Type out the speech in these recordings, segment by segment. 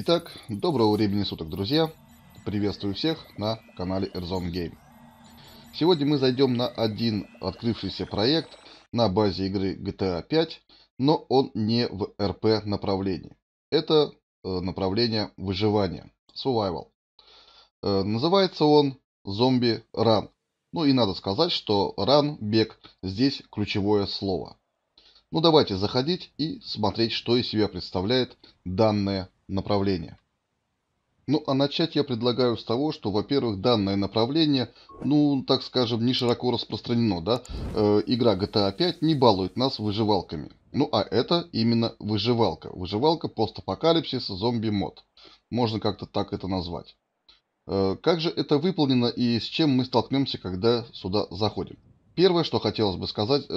Итак, доброго времени суток, друзья! Приветствую всех на канале R-Zone Game. Сегодня мы зайдем на один открывшийся проект на базе игры GTA 5, но он не в РП направлении. Это направление выживания, survival. Называется он Zombie Run. Ну и надо сказать, что Run, бег, здесь ключевое слово. Ну давайте заходить и смотреть, что из себя представляет данное направление. Ну а начать я предлагаю с того, что, во-первых, данное направление, ну так скажем, не широко распространено, да? Игра GTA 5 не балует нас выживалками. Ну а это именно выживалка. Выживалка, постапокалипсис, зомби-мод. Можно как-то так это назвать. Как же это выполнено и с чем мы столкнемся, когда сюда заходим? Первое, что хотелось бы сказать,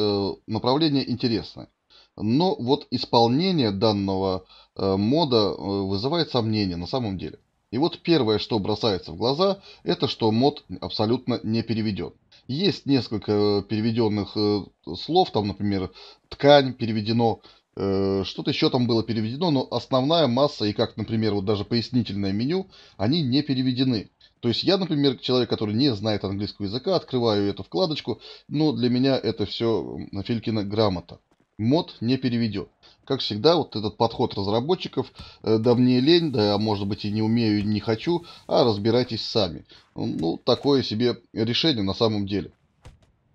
направление интересное. Но вот исполнение данного мода вызывает сомнения на самом деле. И вот первое, что бросается в глаза, это что мод абсолютно не переведен. Есть несколько переведенных слов, там, например, ткань переведено, что-то еще там было переведено, но основная масса и как, например, вот даже пояснительное меню, они не переведены. То есть я, например, человек, который не знает английского языка, открываю эту вкладочку, но для меня это все Филькина грамота. Мод не переведен. Как всегда, вот этот подход разработчиков, да мне лень, да может быть и не умею, и не хочу, а разбирайтесь сами. Ну, такое себе решение на самом деле.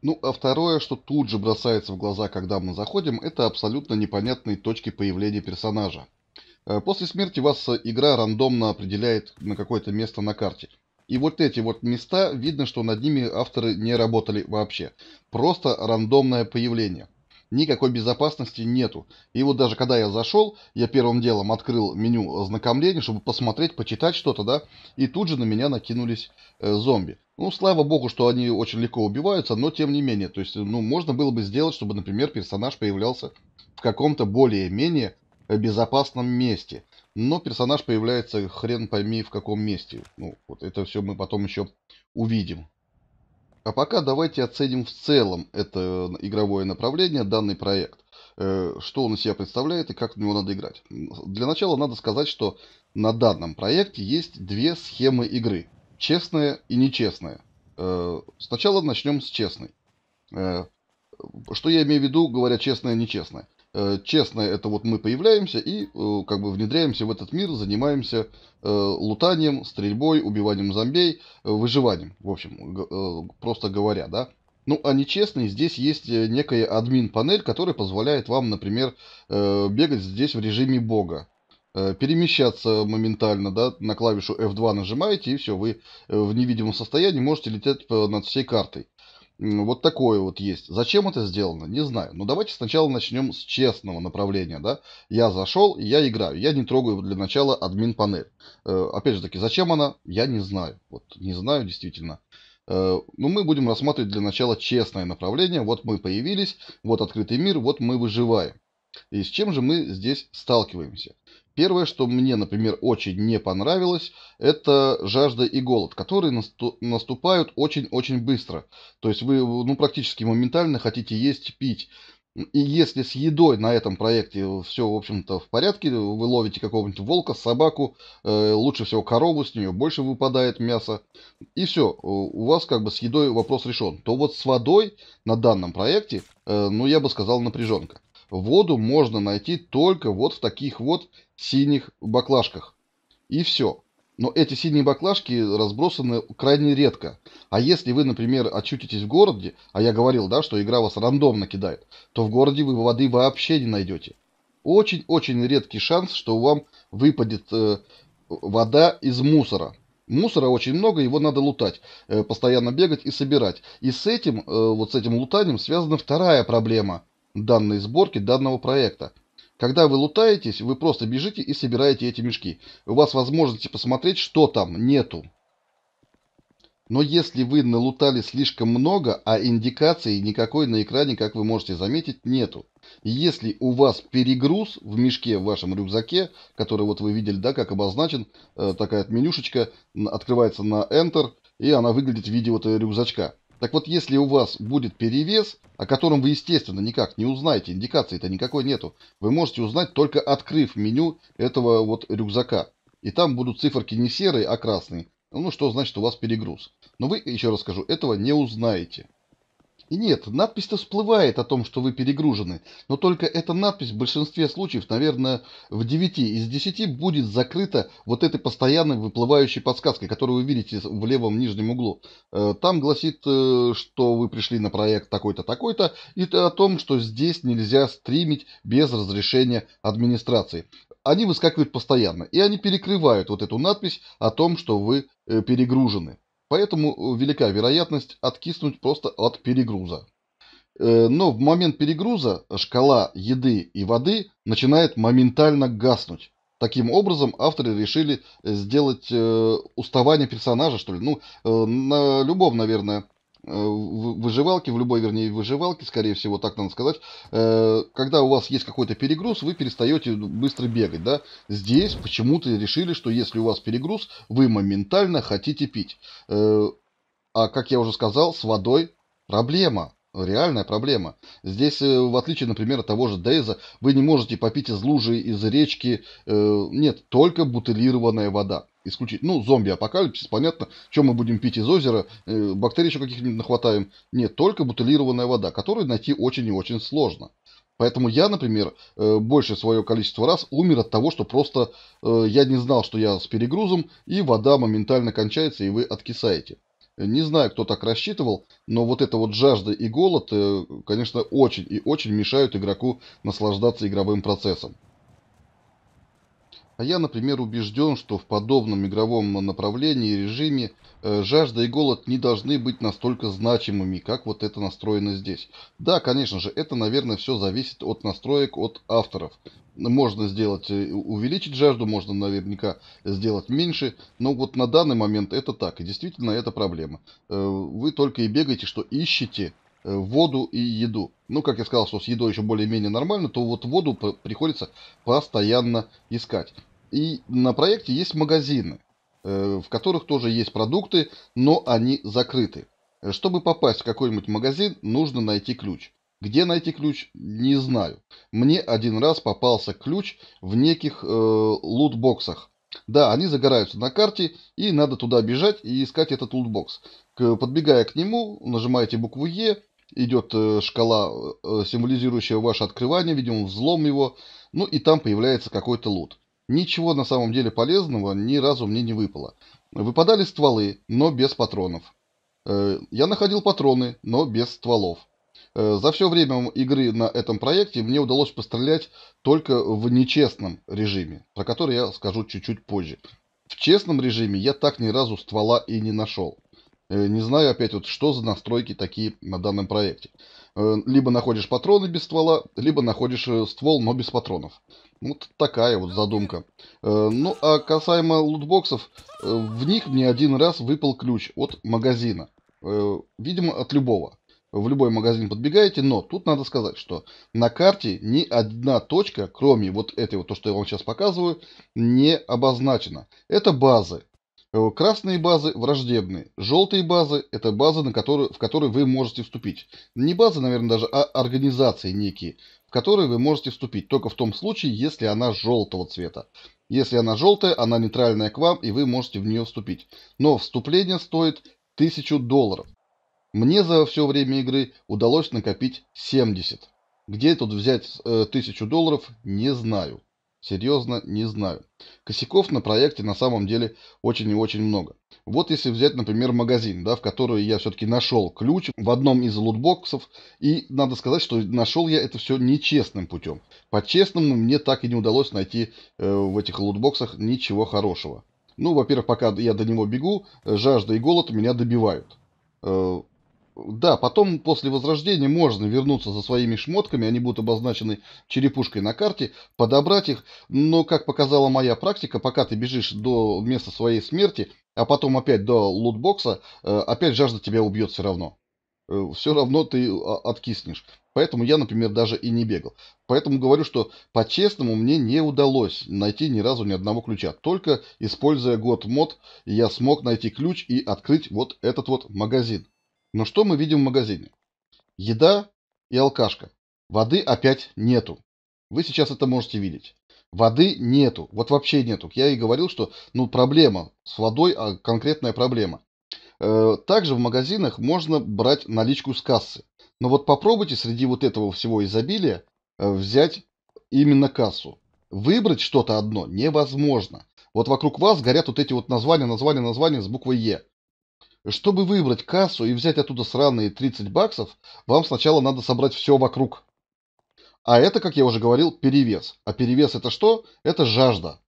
Ну, а второе, что тут же бросается в глаза, когда мы заходим, это абсолютно непонятные точки появления персонажа. После смерти вас игра рандомно определяет на какое-то место на карте. И вот эти вот места, видно, что над ними авторы не работали вообще. Просто рандомное появление. Никакой безопасности нету. И вот даже когда я зашел, я первым делом открыл меню ознакомления, чтобы посмотреть, почитать что-то, да. И тут же на меня накинулись зомби. Ну, слава богу, что они очень легко убиваются, но тем не менее. То есть, ну, можно было бы сделать, чтобы, например, персонаж появлялся в каком-то более-менее безопасном месте. Но персонаж появляется хрен пойми в каком месте. Ну, вот это все мы потом еще увидим. А пока давайте оценим в целом это игровое направление, данный проект. Что он из себя представляет и как в него надо играть. Для начала надо сказать, что на данном проекте есть две схемы игры. Честная и нечестная. Сначала начнем с честной. Что я имею в виду, говоря честное и нечестное? Честное — это вот мы появляемся и как бы внедряемся в этот мир, занимаемся лутанием, стрельбой, убиванием зомби, выживанием, в общем, просто говоря, да. Ну, а нечестный, здесь есть некая админ-панель, которая позволяет вам, например, бегать здесь в режиме бога, перемещаться моментально, да, на клавишу F2 нажимаете, и все, вы в невидимом состоянии можете лететь над всей картой. Вот такое вот есть. Зачем это сделано? Не знаю. Но давайте сначала начнем с честного направления, да. Я зашел, я играю. Я не трогаю для начала админ-панель. Опять же таки, зачем она? Я не знаю. Вот, не знаю действительно. Но мы будем рассматривать для начала честное направление. Вот мы появились, вот открытый мир, вот мы выживаем. И с чем же мы здесь сталкиваемся? Первое, что мне, например, очень не понравилось, это жажда и голод, которые наступают очень-очень быстро. То есть вы, ну, практически моментально хотите есть, пить. И если с едой на этом проекте все, в общем-то, в порядке, вы ловите какого-нибудь волка, собаку, лучше всего корову, с нее больше выпадает мяса, и все, у вас как бы с едой вопрос решен. То вот с водой на данном проекте, ну, я бы сказал, напряженка. Воду можно найти только вот в таких вот синих баклажках. И все. Но эти синие баклажки разбросаны крайне редко. А если вы, например, очутитесь в городе, а я говорил, да, что игра вас рандомно кидает, то в городе вы воды вообще не найдете. Очень-очень редкий шанс, что вам выпадет вода из мусора. Мусора очень много, его надо лутать, постоянно бегать и собирать. И с этим, вот с этим лутанием связана вторая проблема данной сборки, данного проекта. Когда вы лутаетесь, вы просто бежите и собираете эти мешки. У вас возможности посмотреть, что там нету. Но если вы налутали слишком много, а индикации никакой на экране, как вы можете заметить, нету. Если у вас перегруз в мешке, в вашем рюкзаке, который вот вы видели, да, как обозначен, такая менюшечка открывается на Enter, и она выглядит в виде вот рюкзачка. Так вот, если у вас будет перевес, о котором вы, естественно, никак не узнаете, индикации-то никакой нету, вы можете узнать, только открыв меню этого вот рюкзака. И там будут циферки не серые, а красные. Ну, что значит у вас перегруз. Но вы, еще раз скажу, этого не узнаете. И нет, надпись-то всплывает о том, что вы перегружены. Но только эта надпись в большинстве случаев, наверное, в 9 из 10 будет закрыта вот этой постоянной выплывающей подсказкой, которую вы видите в левом нижнем углу. Там гласит, что вы пришли на проект такой-то, такой-то, и о том, что здесь нельзя стримить без разрешения администрации. Они выскакивают постоянно, и они перекрывают вот эту надпись о том, что вы перегружены. Поэтому велика вероятность откиснуть просто от перегруза. Но в момент перегруза шкала еды и воды начинает моментально гаснуть. Таким образом, авторы решили сделать уставание персонажа, что ли. Ну, на любом, наверное, выживалке, в любой, вернее, выживалке, скорее всего, так надо сказать, когда у вас есть какой-то перегруз, вы перестаете быстро бегать, да? Здесь почему-то решили, что если у вас перегруз, вы моментально хотите пить. А, как я уже сказал, с водой проблема. Реальная проблема. Здесь, в отличие, например, от того же DayZ, вы не можете попить из лужи, из речки. Нет, только бутылированная вода. Исключительно. Ну, зомби-апокалипсис, понятно. Что мы будем пить из озера? Бактерий еще каких-нибудь нахватаем? Нет, только бутылированная вода, которую найти очень и очень сложно. Поэтому я, например, больше свое количество раз умер от того, что просто я не знал, что я с перегрузом, и вода моментально кончается, и вы откисаете. Не знаю, кто так рассчитывал, но вот эта вот жажда и голод, конечно, очень и очень мешают игроку наслаждаться игровым процессом. А я, например, убежден, что в подобном игровом направлении и режиме жажда и голод не должны быть настолько значимыми, как вот это настроено здесь. Да, конечно же, это, наверное, все зависит от настроек, от авторов. Можно сделать, увеличить жажду, можно наверняка сделать меньше, но вот на данный момент это так, и действительно это проблема. Вы только и бегаете, что ищете воду и еду. Ну, как я сказал, что с едой еще более-менее нормально, то вот воду приходится постоянно искать. И на проекте есть магазины, в которых тоже есть продукты, но они закрыты. Чтобы попасть в какой-нибудь магазин, нужно найти ключ. Где найти ключ, не знаю. Мне один раз попался ключ в неких лутбоксах. Да, они загораются на карте, и надо туда бежать и искать этот лутбокс. Подбегая к нему, нажимаете букву «Е», идет шкала, символизирующая ваше открывание, видимо, взлом его, ну и там появляется какой-то лут. Ничего на самом деле полезного ни разу мне не выпало. Выпадали стволы, но без патронов. Я находил патроны, но без стволов. За все время игры на этом проекте мне удалось пострелять только в нечестном режиме, про который я скажу чуть-чуть позже. В честном режиме я так ни разу ствола и не нашел. Не знаю опять, вот что за настройки такие на данном проекте. Либо находишь патроны без ствола, либо находишь ствол, но без патронов. Вот такая вот задумка. Ну, а касаемо лутбоксов, в них мне один раз выпал ключ от магазина. Видимо, от любого. В любой магазин подбегаете, но тут надо сказать, что на карте ни одна точка, кроме вот этой вот, то, что я вам сейчас показываю, не обозначена. Это базы. Красные базы враждебные, желтые базы — это базы, в которые вы можете вступить. Не базы, наверное, даже, а организации некие, в которые вы можете вступить. Только в том случае, если она желтого цвета. Если она желтая, она нейтральная к вам, и вы можете в нее вступить. Но вступление стоит $1000. Мне за все время игры удалось накопить 70. Где тут взять $1000, не знаю. Серьезно, не знаю. Косяков на проекте на самом деле очень и очень много. Вот если взять, например, магазин, да, в который я все-таки нашел ключ в одном из лутбоксов. И надо сказать, что нашел я это все нечестным путем. По-честному мне так и не удалось найти в этих лутбоксах ничего хорошего. Ну, во-первых, пока я до него бегу, жажда и голод меня добивают. Да, потом после возрождения можно вернуться за своими шмотками, они будут обозначены черепушкой на карте, подобрать их, но, как показала моя практика, пока ты бежишь до места своей смерти, а потом опять до лутбокса, опять жажда тебя убьет все равно. Все равно ты откиснешь. Поэтому я, например, даже и не бегал. Поэтому говорю, что по-честному мне не удалось найти ни разу ни одного ключа. Только используя год-мод, я смог найти ключ и открыть вот этот вот магазин. Но что мы видим в магазине? Еда и алкашка. Воды опять нету. Вы сейчас это можете видеть. Воды нету, вот вообще нету. Я и говорил, что ну, проблема с водой, а конкретная проблема. Также в магазинах можно брать наличку с кассы. Но вот попробуйте среди вот этого всего изобилия взять именно кассу. Выбрать что-то одно невозможно. Вот вокруг вас горят вот эти вот названия с буквой «Е». Чтобы выбрать кассу и взять оттуда сраные 30 баксов, вам сначала надо собрать все вокруг. А это, как я уже говорил, перевес. А перевес это что? Это жажда.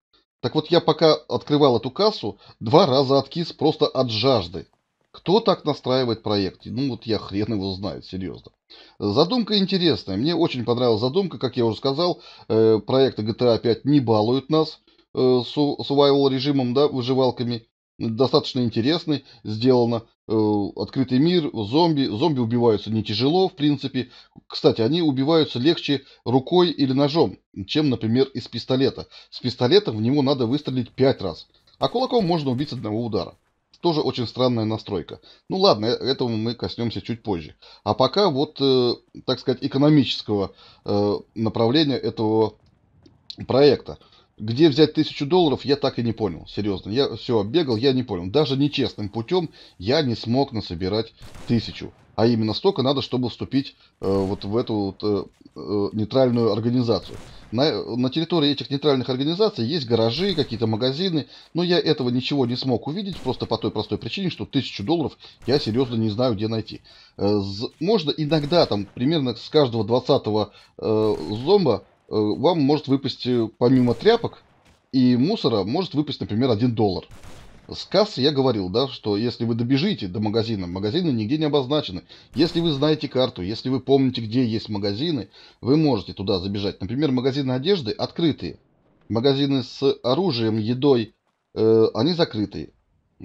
Так вот, я пока открывал эту кассу, 2 раза откис просто от жажды. Кто так настраивает проект? Ну вот я хрен его знает, серьезно. Задумка интересная. Мне очень понравилась задумка, как я уже сказал. Проекты GTA 5 не балуют нас survival режимом, да, выживалками. Достаточно интересный, сделано. Открытый мир, зомби. Зомби убиваются не тяжело, в принципе. Кстати, они убиваются легче рукой или ножом, чем, например, из пистолета. С пистолета в него надо выстрелить 5 раз. А кулаком можно убить с одного удара. Тоже очень странная настройка. Ну ладно, этого мы коснемся чуть позже. А пока вот, так сказать, экономического направления этого проекта. Где взять $1000, я так и не понял. Серьезно, я все оббегал, я не понял. Даже нечестным путем я не смог насобирать 1000. А именно столько надо, чтобы вступить вот в эту вот, нейтральную организацию. На территории этих нейтральных организаций есть гаражи, какие-то магазины. Но я этого ничего не смог увидеть, просто по той простой причине, что $1000 я серьезно не знаю, где найти. Можно иногда, там, примерно с каждого 20-го зомба, вам может выпасть, помимо тряпок и мусора, может выпасть, например, $1. С кассы я говорил, да, что если вы добежите до магазина, магазины нигде не обозначены. Если вы знаете карту, если вы помните, где есть магазины, вы можете туда забежать. Например, магазины одежды открытые. Магазины с оружием, едой, они закрытые.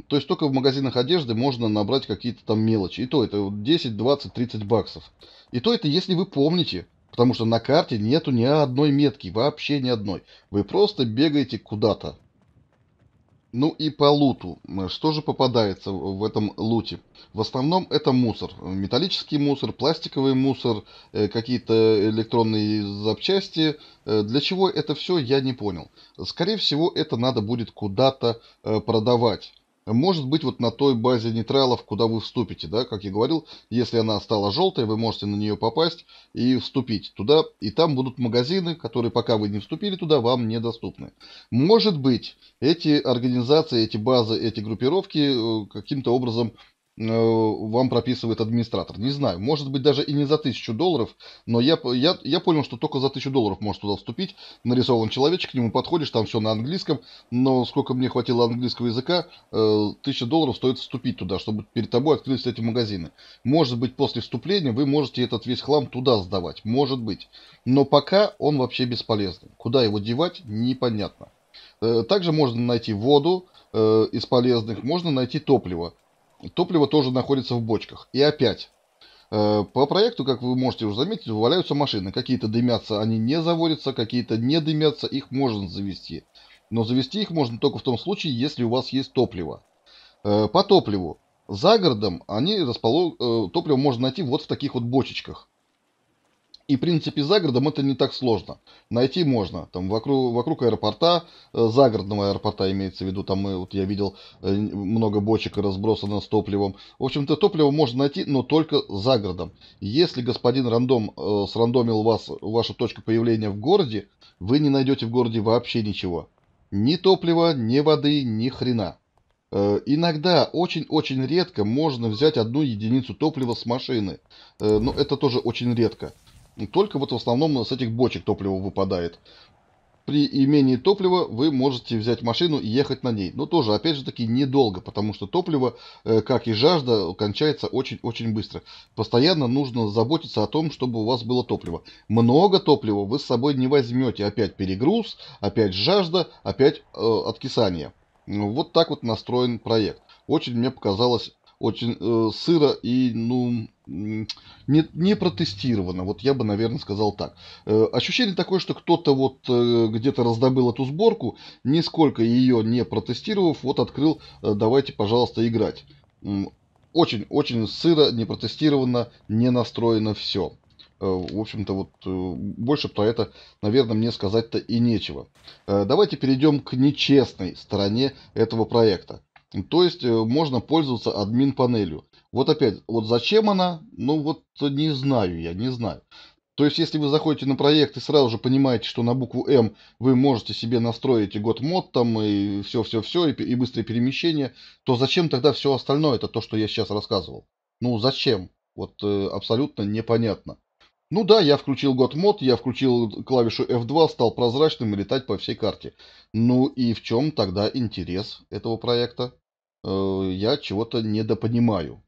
То есть только в магазинах одежды можно набрать какие-то там мелочи. И то это 10, 20, 30 баксов. И то это, если вы помните. Потому что на карте нету ни одной метки, вообще ни одной. Вы просто бегаете куда-то. Ну и по луту. Что же попадается в этом луте? В основном это мусор. Металлический мусор, пластиковый мусор, какие-то электронные запчасти. Для чего это все, я не понял. Скорее всего, это надо будет куда-то продавать. Может быть, вот на той базе нейтралов, куда вы вступите, да, как я говорил, если она стала желтой, вы можете на нее попасть и вступить туда, и там будут магазины, которые, пока вы не вступили туда, вам недоступны. Может быть, эти организации, эти базы, эти группировки каким-то образом вам прописывает администратор. Не знаю, может быть, даже и не за $1000, но я понял, что только за $1000 может туда вступить. Нарисован человечек, к нему подходишь, там все на английском, но сколько мне хватило английского языка, $1000 стоит вступить туда, чтобы перед тобой открылись эти магазины. Может быть, после вступления вы можете этот весь хлам туда сдавать, может быть. Но пока он вообще бесполезный. Куда его девать, непонятно. Также можно найти воду из полезных, можно найти топливо. Топливо тоже находится в бочках. И опять, по проекту, как вы можете уже заметить, валяются машины. Какие-то дымятся, они не заводятся, какие-то не дымятся, их можно завести. Но завести их можно только в том случае, если у вас есть топливо. По топливу. За городом топливо можно найти вот в таких вот бочечках. И, в принципе, за городом это не так сложно. Найти можно. Там вокруг аэропорта, загородного аэропорта имеется в виду. Там вот я видел много бочек разбросано с топливом. В общем-то, топливо можно найти, но только за городом. Если господин рандом срандомил вашу точку появления в городе, вы не найдете в городе вообще ничего. Ни топлива, ни воды, ни хрена. Иногда, очень-очень редко, можно взять 1 единицу топлива с машины. Но это тоже очень редко. Только вот в основном с этих бочек топливо выпадает. При имении топлива вы можете взять машину и ехать на ней. Но тоже, опять же таки, недолго, потому что топливо, как и жажда, кончается очень-очень быстро. Постоянно нужно заботиться о том, чтобы у вас было топливо. Много топлива вы с собой не возьмете. Опять перегруз, опять жажда, опять откисание. Вот так вот настроен проект. Очень мне показалось... Очень сыро и, ну, не протестировано. Вот я бы, наверное, сказал так. Ощущение такое, что кто-то вот где-то раздобыл эту сборку, нисколько ее не протестировав, вот открыл, давайте, пожалуйста, играть. Очень-очень сыро, не протестировано, не настроено все. в общем-то, вот больше про это, наверное, мне сказать-то и нечего. Давайте перейдем к нечестной стороне этого проекта. То есть можно пользоваться админ-панелью. Вот опять, вот зачем она? Ну вот не знаю я, не знаю. То есть, если вы заходите на проект и сразу же понимаете, что на букву М вы можете себе настроить и год-мод там, и все-все-все, и быстрое перемещение, то зачем тогда все остальное? Это то, что я сейчас рассказывал. Ну, зачем? Вот абсолютно непонятно. Ну да, я включил год-мод, я включил клавишу F2, стал прозрачным и летать по всей карте. Ну и в чем тогда интерес этого проекта? Я чего-то недопонимаю.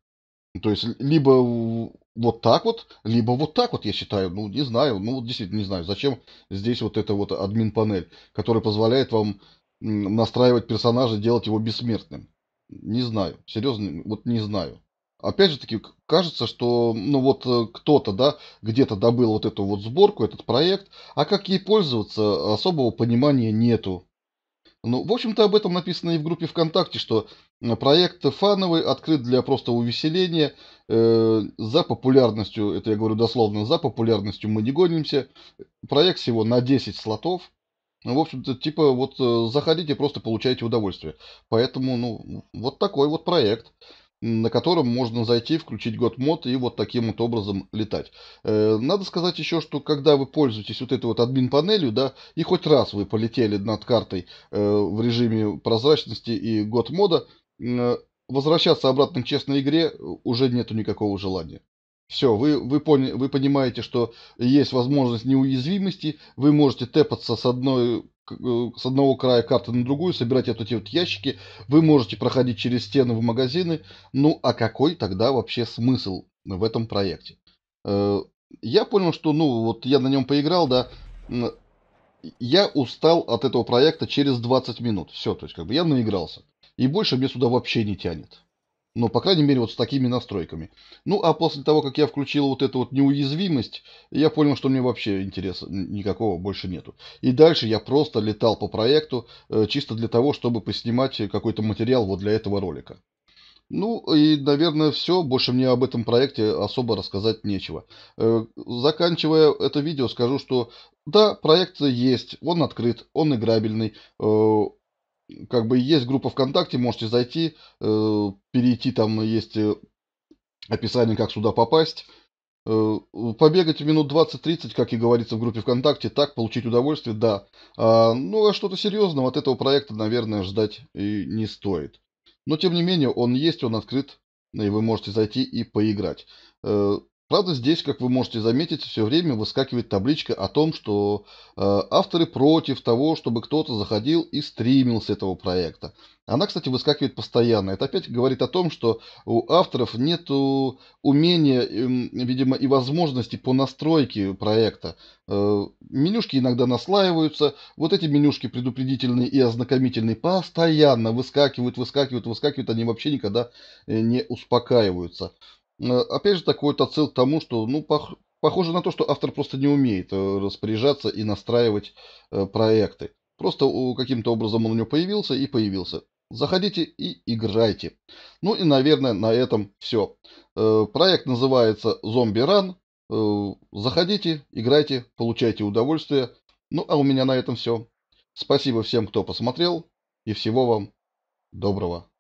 То есть, либо... вот так вот, либо вот так вот, я считаю, ну не знаю, ну действительно не знаю, зачем здесь вот эта вот админ-панель, которая позволяет вам настраивать персонажа, делать его бессмертным. Не знаю, серьезно, вот не знаю. Опять же таки, кажется, что, ну вот кто-то, да, где-то добыл вот эту вот сборку, этот проект, а как ей пользоваться, особого понимания нету. Ну, в общем-то, об этом написано и в группе ВКонтакте, что проект фановый, открыт для просто увеселения. За популярностью, это я говорю дословно, за популярностью мы не гонимся. Проект всего на 10 слотов. В общем-то, типа, вот заходите, просто получайте удовольствие. Поэтому, ну, вот такой вот проект, на котором можно зайти, включить год-мод и вот таким вот образом летать. Надо сказать еще, что когда вы пользуетесь вот этой вот админ-панелью, да, и хоть раз вы полетели над картой в режиме прозрачности и год-мода, возвращаться обратно к честной игре уже нету никакого желания. Все, вы понимаете, что есть возможность неуязвимости, вы можете тэпаться с одного края карты на другую, собирать вот эти вот ящики, вы можете проходить через стены в магазины. Ну, а какой тогда вообще смысл в этом проекте? Я понял, что, ну, вот я на нем поиграл, да, я устал от этого проекта через 20 минут. Все, то есть, как бы я наигрался. И больше мне сюда вообще не тянет. Ну, по крайней мере, вот с такими настройками. Ну, а после того, как я включил вот эту вот неуязвимость, я понял, что мне вообще интереса никакого больше нету. И дальше я просто летал по проекту, чисто для того, чтобы поснимать какой-то материал вот для этого ролика. Ну, и, наверное, все. Больше мне об этом проекте особо рассказать нечего. Заканчивая это видео, скажу, что да, проект есть, он открыт, он играбельный. Как бы есть группа ВКонтакте, можете зайти, перейти, там есть описание, как сюда попасть, побегать минут 20-30, как и говорится в группе ВКонтакте, так, получить удовольствие, да. Ну, а что-то серьезного от этого проекта, наверное, ждать и не стоит. Но, тем не менее, он есть, он открыт, и вы можете зайти и поиграть. Правда, здесь, как вы можете заметить, все время выскакивает табличка о том, что авторы против того, чтобы кто-то заходил и стримил с этого проекта. Она, кстати, выскакивает постоянно. Это опять говорит о том, что у авторов нет умения, видимо, и возможности по настройке проекта. Менюшки иногда наслаиваются. Вот эти менюшки предупредительные и ознакомительные постоянно выскакивают. Они вообще никогда не успокаиваются. Опять же, такой вот отсыл к тому, что, ну, похоже на то, что автор просто не умеет распоряжаться и настраивать проекты. Просто каким-то образом он у него появился и появился. Заходите и играйте. Ну и, наверное, на этом все. Проект называется Zombie Run. Заходите, играйте, получайте удовольствие. Ну, а у меня на этом все. Спасибо всем, кто посмотрел, и всего вам доброго.